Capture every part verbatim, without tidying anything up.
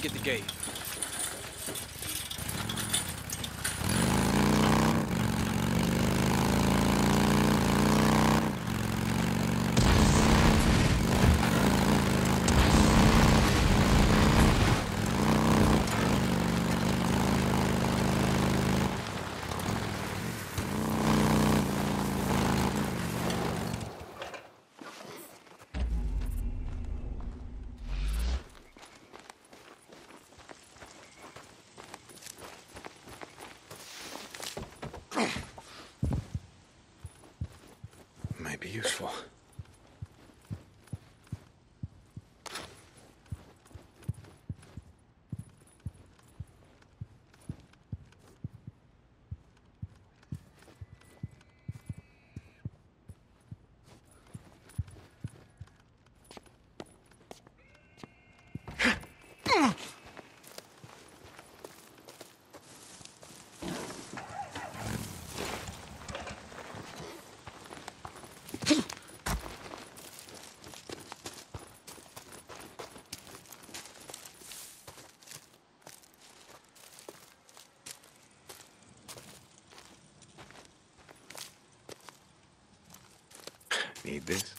to get the gate. Useful. Need this.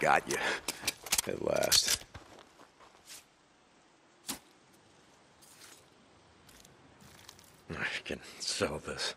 Got you, at last. I can sell this.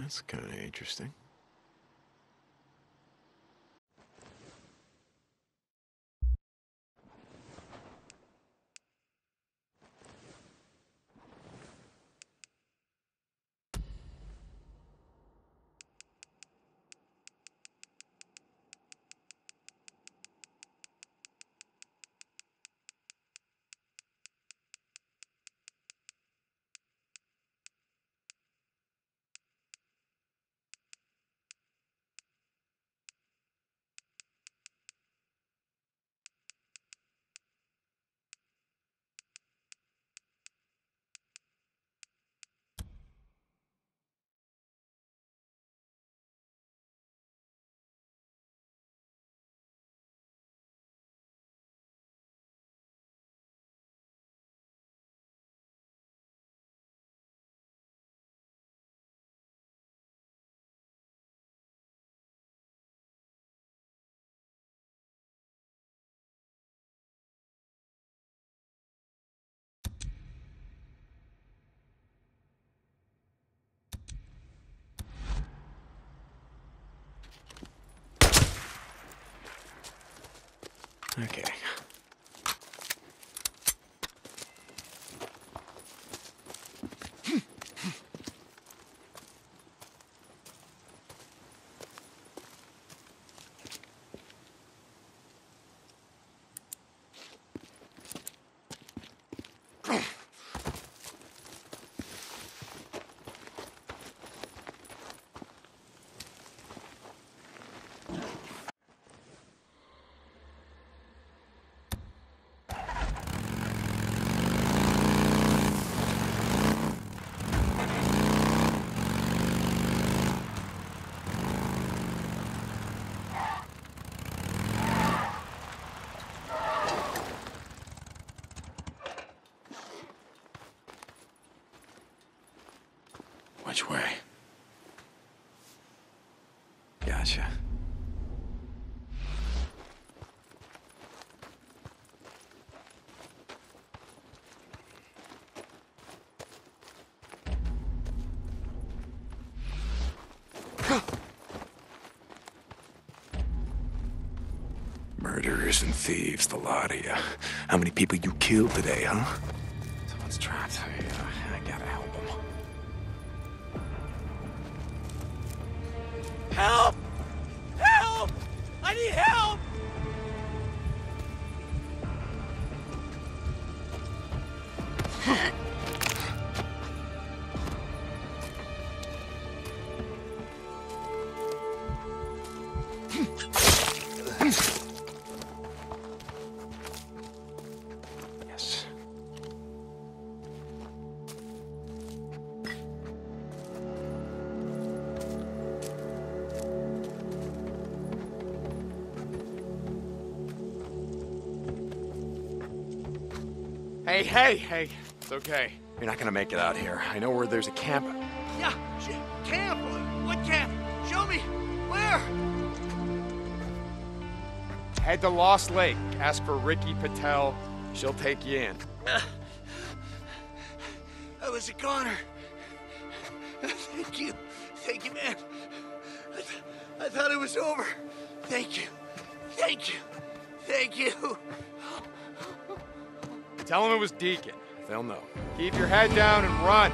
That's kind of interesting. Okay. Which way? Gotcha. Murderers and thieves, the lot of you. How many people you killed today, huh? Someone's trapped. I gotta help them. Help! Help! I need help! Hey, hey, hey, it's okay. You're not gonna make it out here. I know where there's a camp. Yeah, camp? What camp? Show me, where? Head to Lost Lake, ask for Ricky Patel. She'll take you in. Uh, I was a goner. Thank you, thank you, man. I, th I thought it was over. Thank you, thank you, thank you. Tell them it was Deacon. They'll know. Keep your head down and run.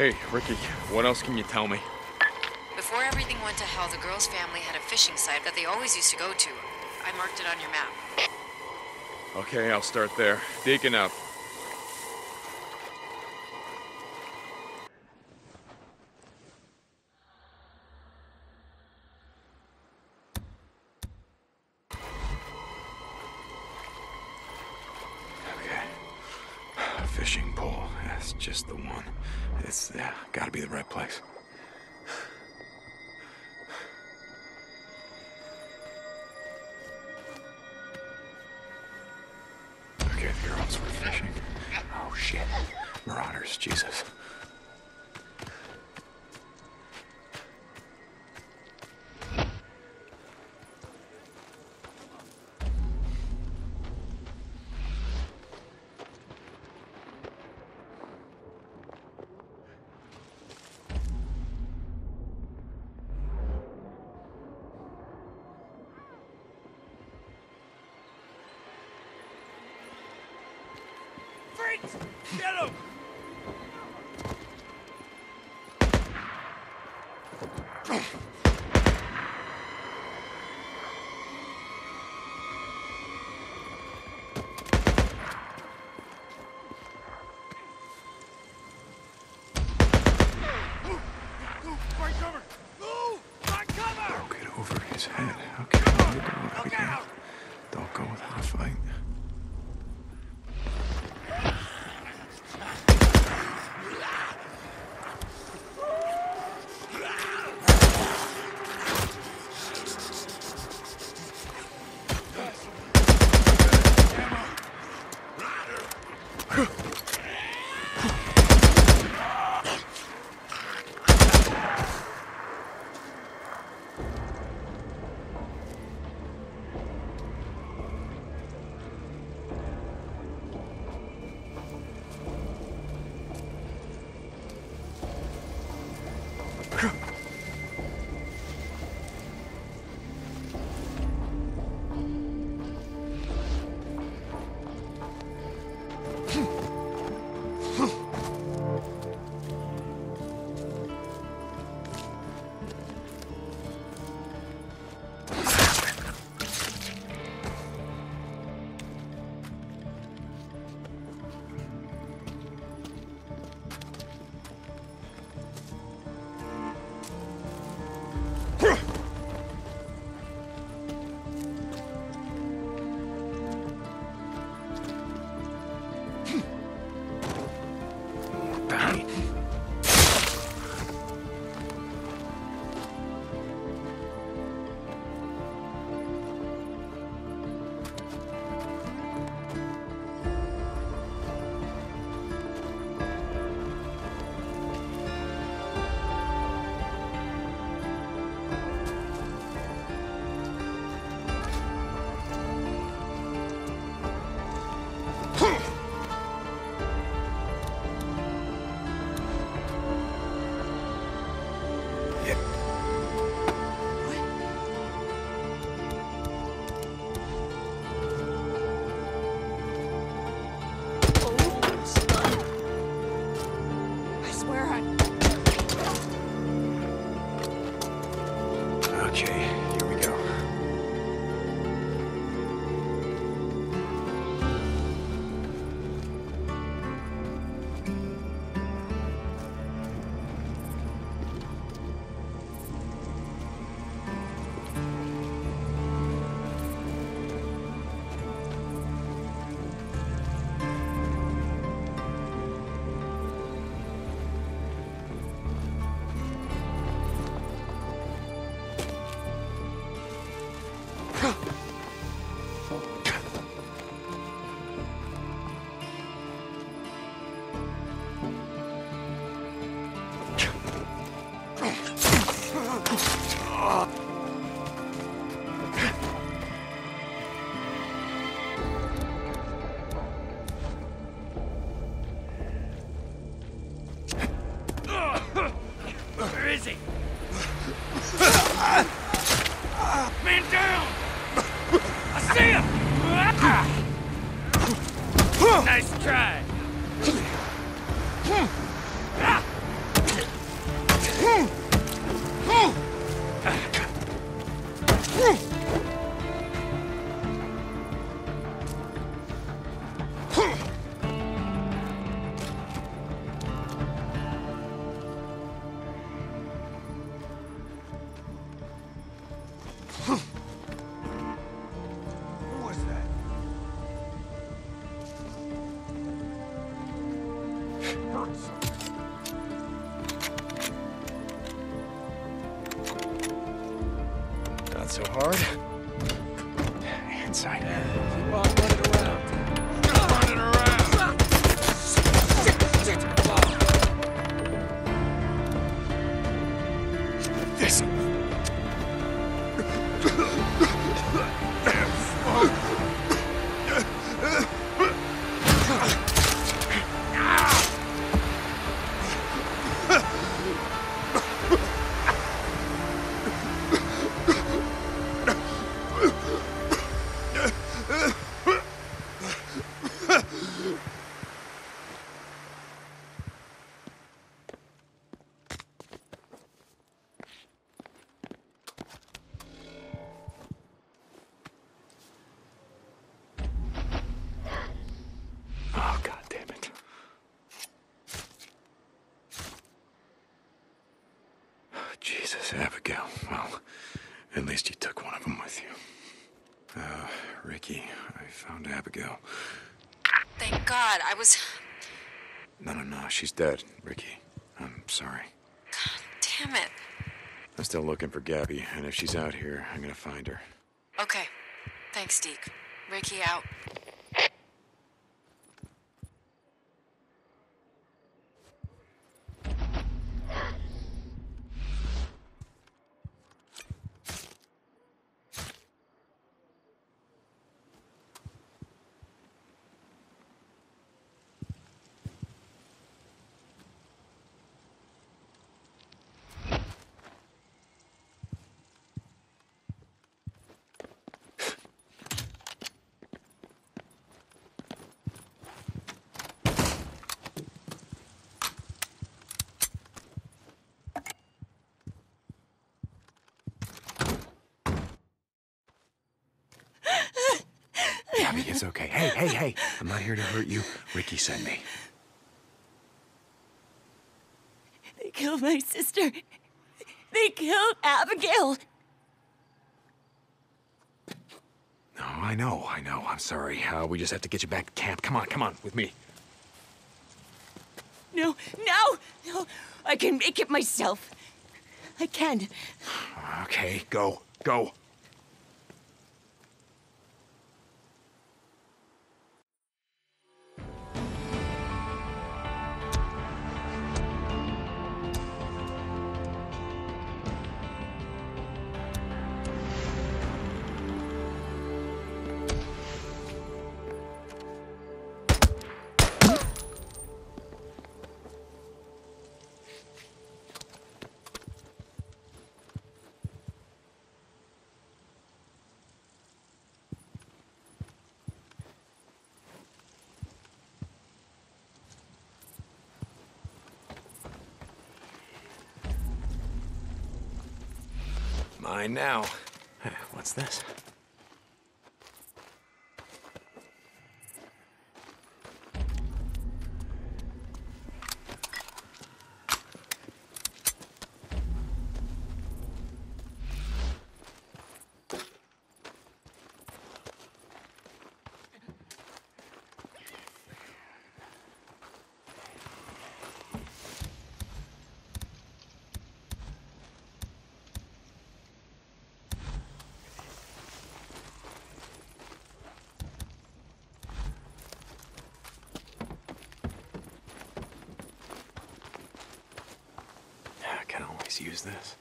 Hey, Ricky, what else can you tell me? Before everything went to hell, the girl's family had a fishing site that they always used to go to. I marked it on your map. Okay, I'll start there. Deacon out. Okay. Fishing pole. That's just the one. It's yeah, gotta be the right place. Jesus. Freaks! Get him! Nice try. Jesus, Abigail. Well, at least you took one of them with you. Uh, Ricky, I found Abigail. Thank God, I was... No, no, no, she's dead, Ricky. I'm sorry. God damn it. I'm still looking for Gabby, and if she's out here, I'm gonna find her. Okay. Thanks, Deke. Ricky out. Gabby, it's okay. Hey, hey, hey, I'm not here to hurt you. Ricky sent me. They killed my sister. They killed Abigail. No, I know, I know. I'm sorry. Uh, we just have to get you back to camp. Come on, come on, with me. No, no, no. I can make it myself. I can. Okay, go, go. Mine now. What's this? Use this.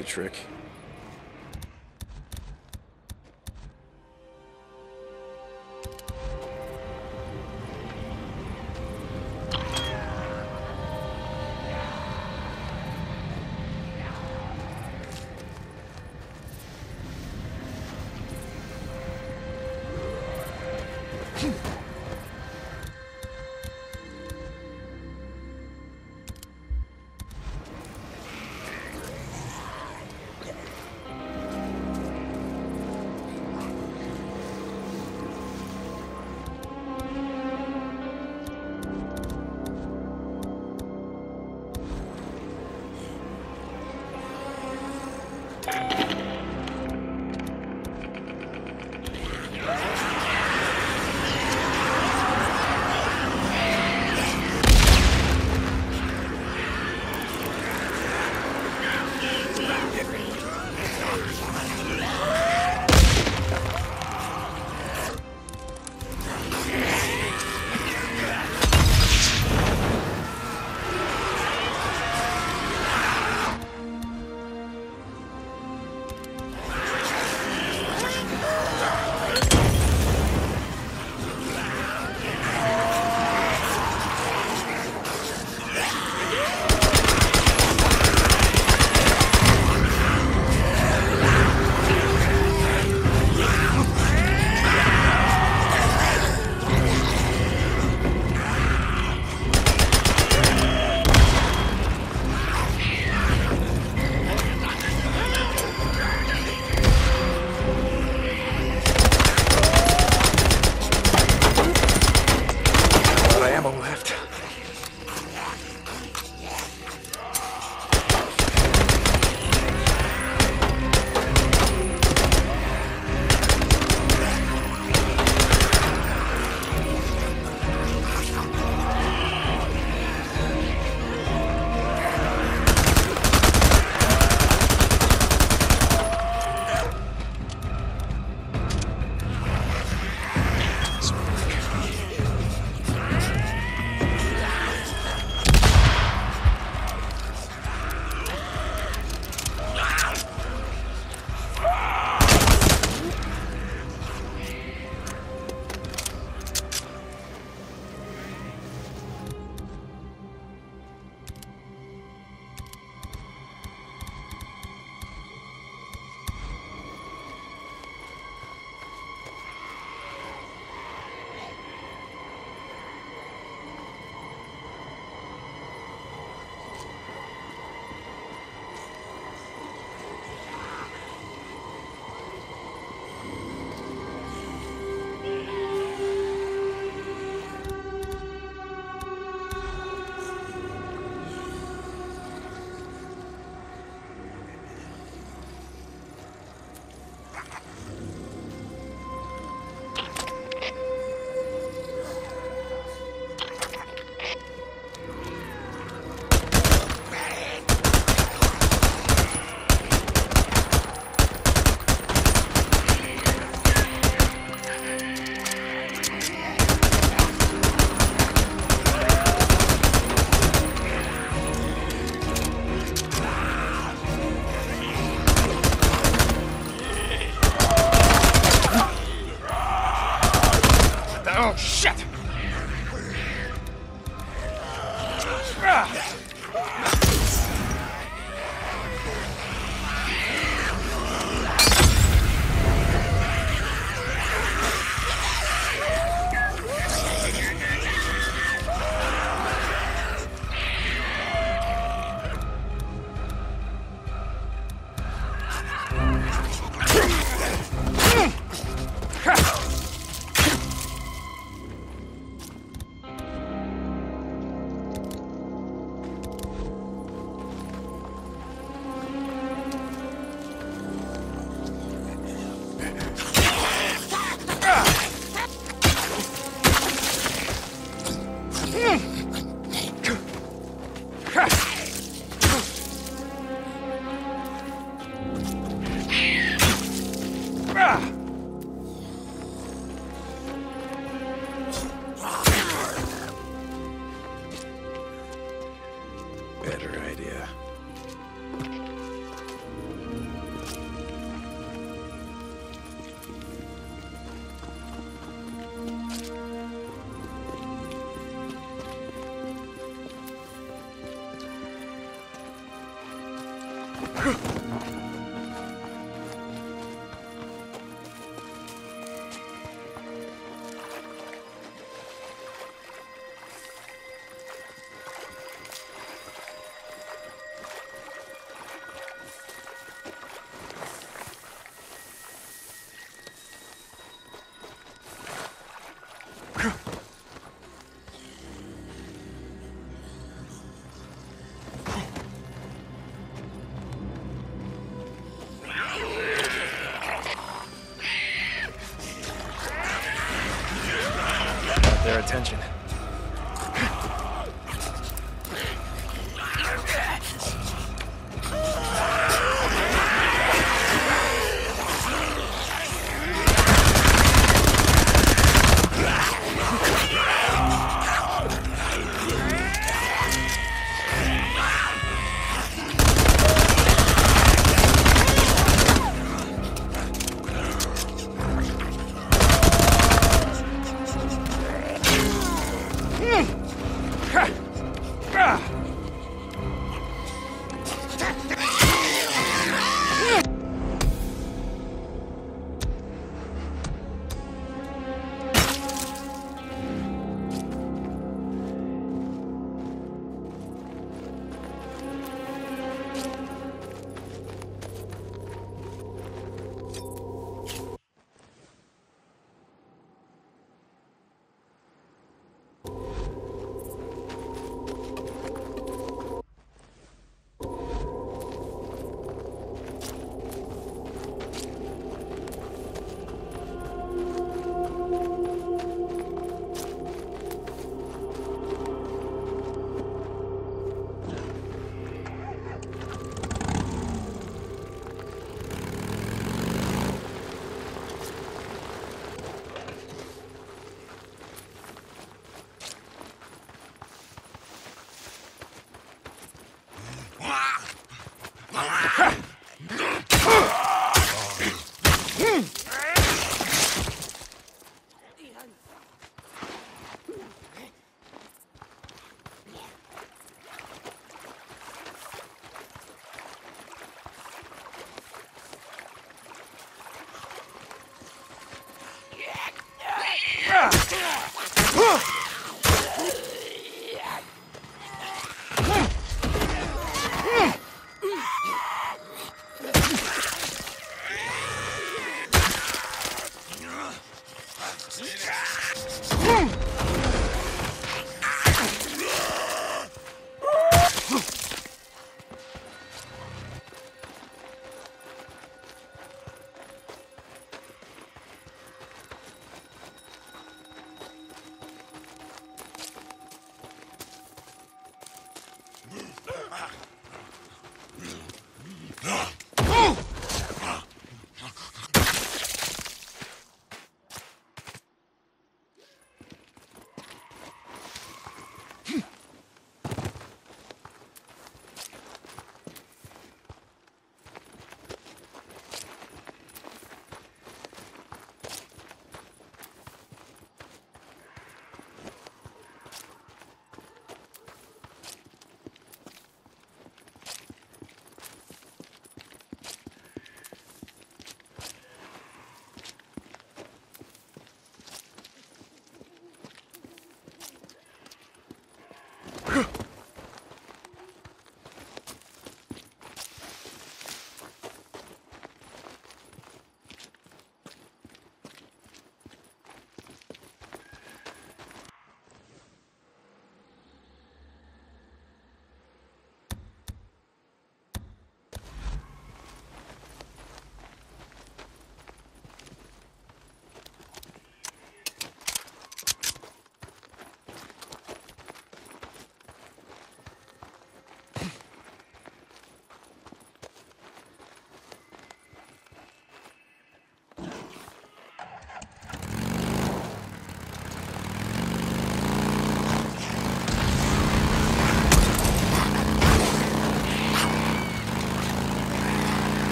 the trick. attention. Ha!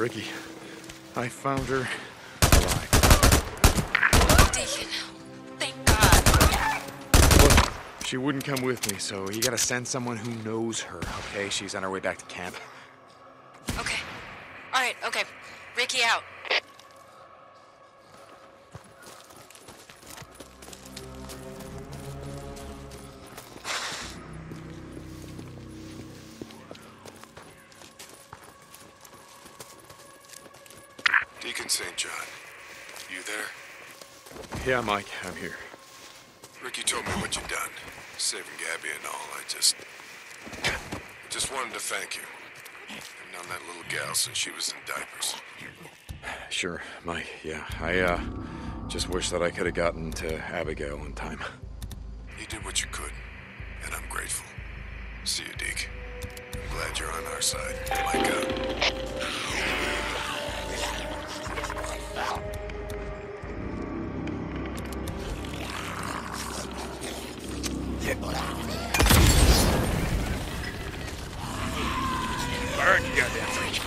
Ricky, I found her alive. Deacon, thank God. Look, she wouldn't come with me, so you gotta send someone who knows her, okay? She's on her way back to camp. Okay. All right, okay. Ricky out. Saint John, you there? Yeah, Mike, I'm here. Ricky told me what you done, saving Gabby and all. I just... I just wanted to thank you. I've known that little gal since she was in diapers. Sure, Mike, yeah. I, uh, just wish that I could have gotten to Abigail in time. You did what you could, and I'm grateful. See you, Deke. I'm glad you're on our side. Mike up. Burn, you goddamn freak.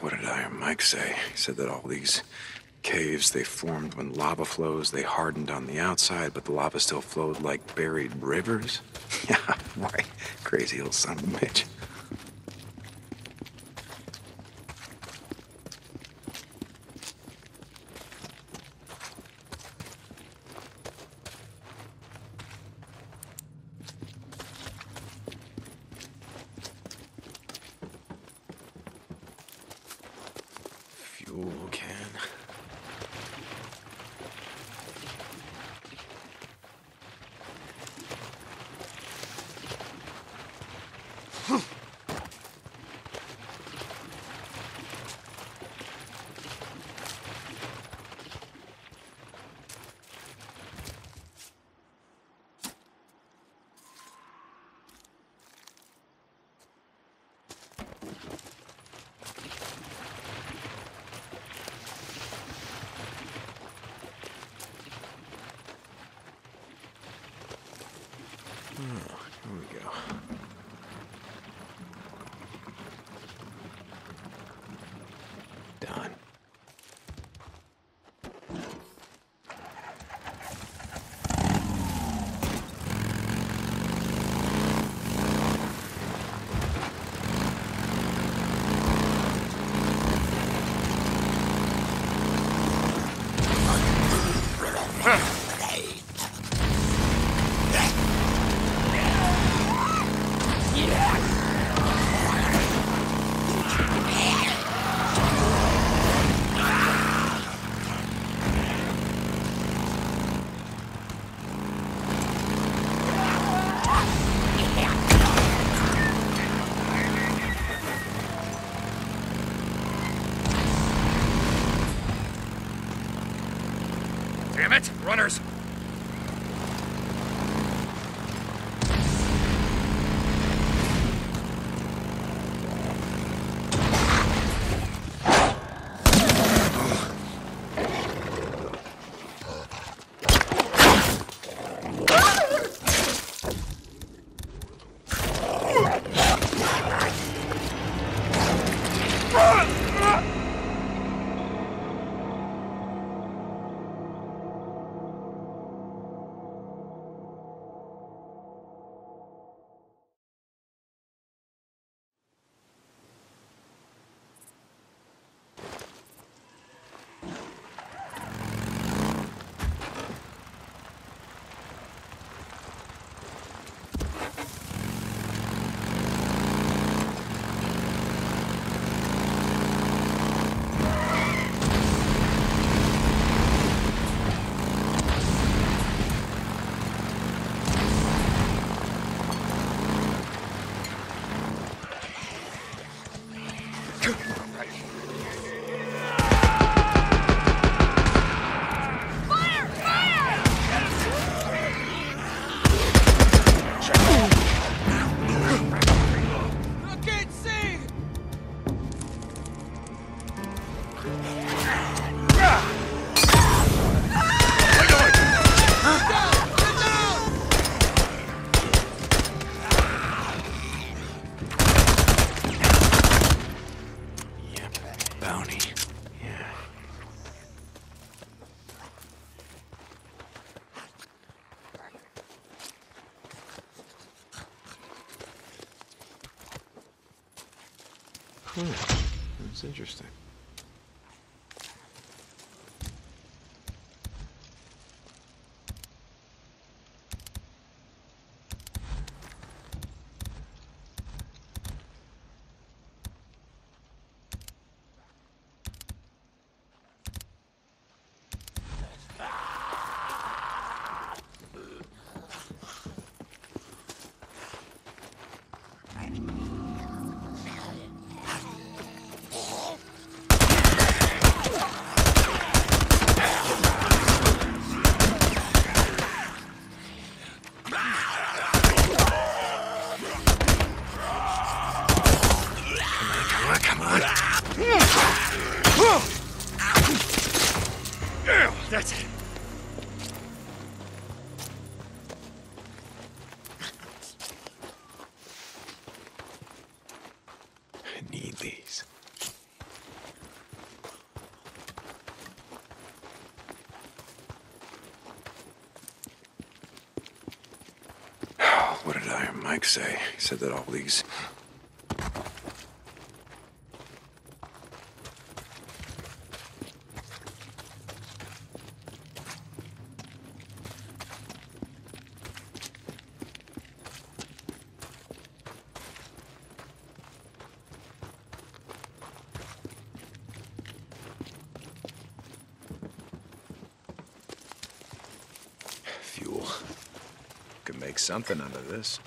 What did I or Mike say? He said that all these caves, they formed when lava flows, they hardened on the outside, but the lava still flowed like buried rivers? Yeah, right. Crazy old son of a bitch. Damn it, runners! That's interesting. Mike say, he said that all these fuel could make something out of this.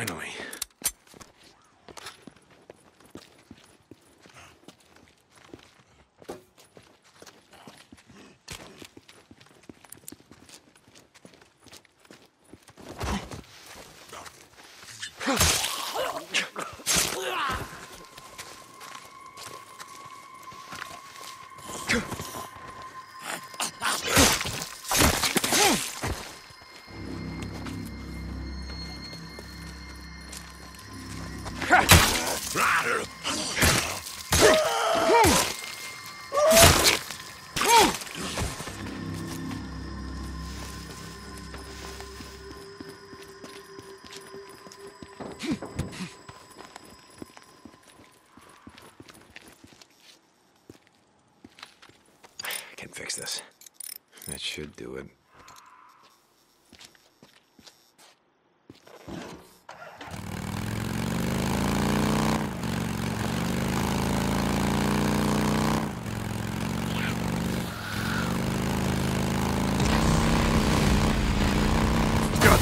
Finally. This. That should do it. God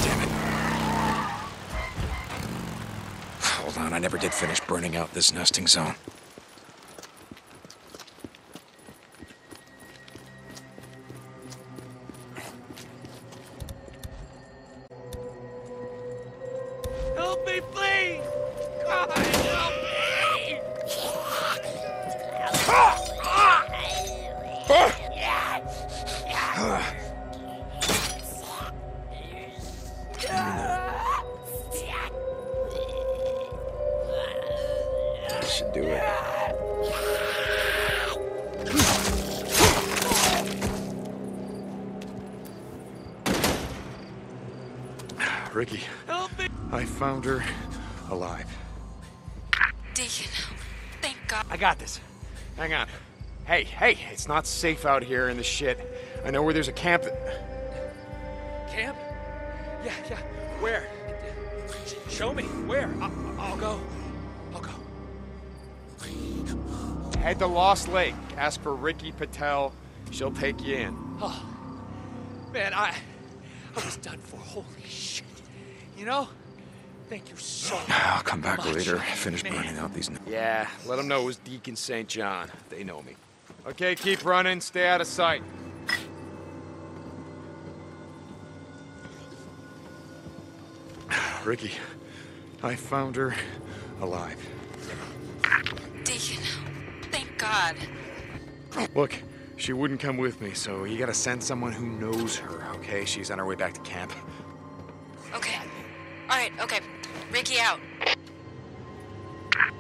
damn it. Hold on, I never did finish burning out this nesting zone. Ricky, I found her alive. Deacon, thank God. I got this. Hang on. Hey, hey, it's not safe out here in the shit. I know where there's a camp that... Camp? Yeah, yeah. Where? Show me. Where? I'll, I'll go. I'll go. Head to Lost Lake. Ask for Ricky Patel. She'll take you in. Oh, man, I... I was done for. Holy shit. You know, thank you so much. I'll come back later. Finish burning out these... Yeah, let them know it was Deacon Saint John. They know me. Okay, keep running. Stay out of sight. Ricky, I found her alive. Deacon, thank God. Look, she wouldn't come with me, so you gotta send someone who knows her, okay? She's on her way back to camp. Okay. All right, okay. Ricky out.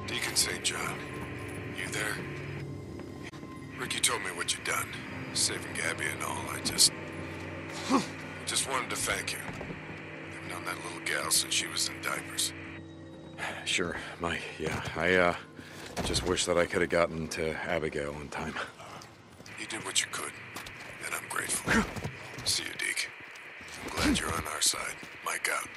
Deacon Saint John, you there? Ricky told me what you done. Saving Gabby and all, I just... just wanted to thank you. I've known that little gal since she was in diapers. Sure, Mike, yeah. I, uh, just wish that I could have gotten to Abigail in time. You did what you could, and I'm grateful. See you, Deke. I'm glad you're on our side. Mike out.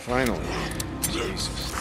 Finally. Jesus.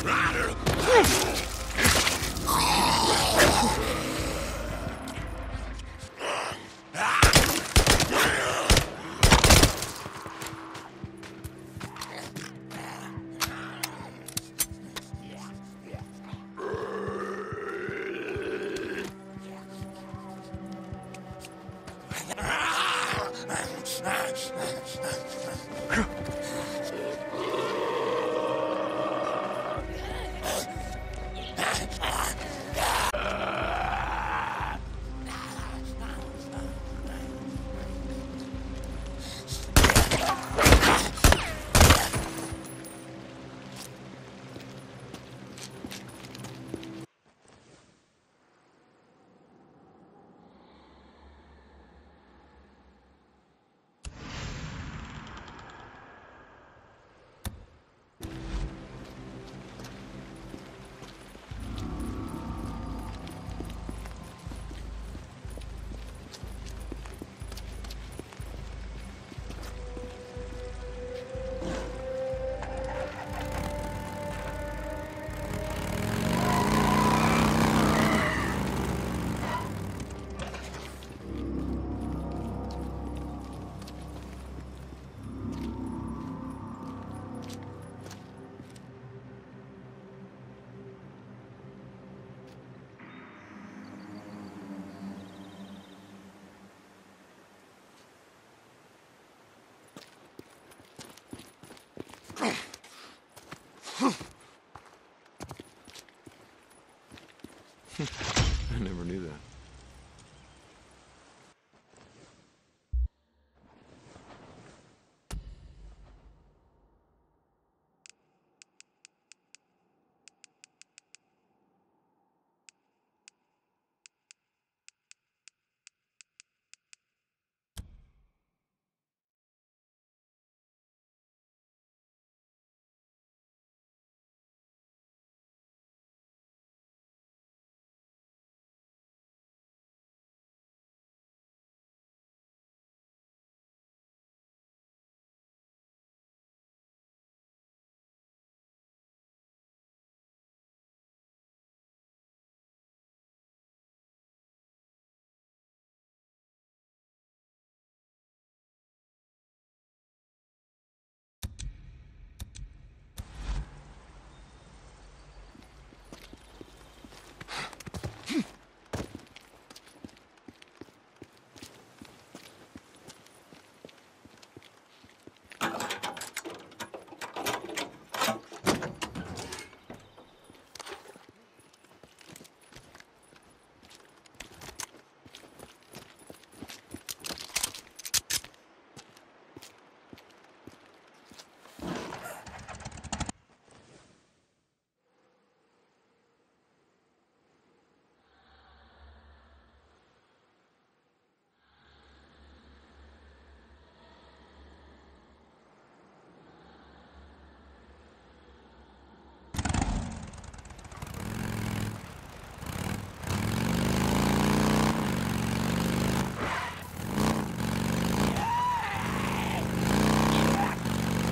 I never knew that.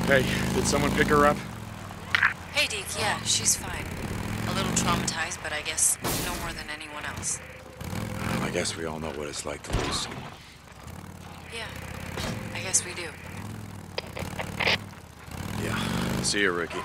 Hey, did someone pick her up? Hey, Deke, yeah, she's fine. A little traumatized, but I guess no more than anyone else. Um, I guess we all know what it's like to lose someone. Yeah, I guess we do. Yeah, see you, Ricky.